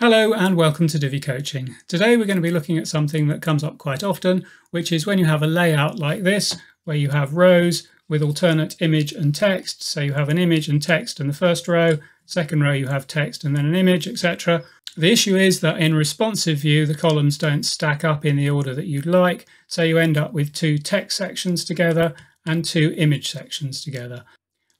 Hello and welcome to Divi Coaching. Today we're going to be looking at something that comes up quite often, which is when you have a layout like this, where you have rows with alternate image and text. So you have an image and text in the first row, second row you have text and then an image, etc. The issue is that in responsive view, the columns don't stack up in the order that you'd like. So you end up with two text sections together and two image sections together.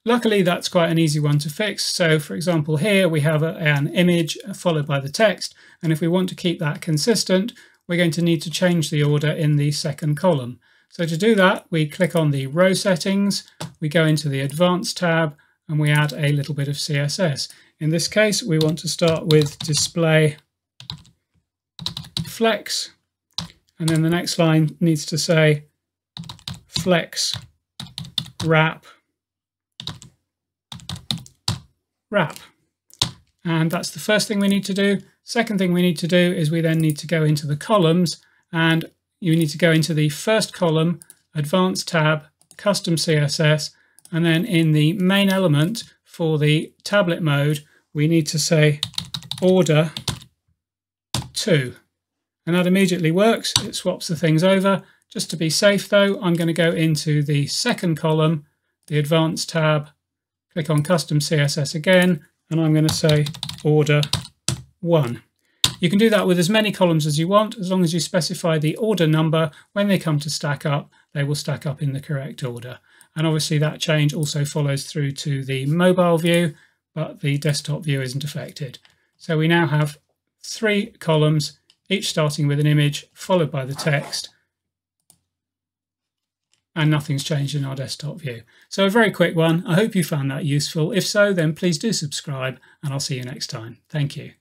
Luckily, that's quite an easy one to fix. So for example, here we have an image followed by the text. And if we want to keep that consistent, we're going to need to change the order in the second column. So to do that, we click on the row settings, we go into the advanced tab, and we add a little bit of CSS. In this case, we want to start with display flex. And then the next line needs to say flex wrap. And that's the first thing we need to do. Second thing we need to do is we then need to go into the columns, and you need to go into the first column, advanced tab, custom CSS, and then in the main element for the tablet mode, we need to say order 2. And that immediately works. It swaps the things over. Just to be safe though, I'm going to go into the second column, the advanced tab, click on custom CSS again, and I'm going to say order 1. You can do that with as many columns as you want, as long as you specify the order number. When they come to stack up, they will stack up in the correct order. And obviously that change also follows through to the mobile view, but the desktop view isn't affected. So we now have three columns, each starting with an image followed by the text. And nothing's changed in our desktop view. So a very quick one. I hope you found that useful. If so, then please do subscribe, and I'll see you next time. Thank you.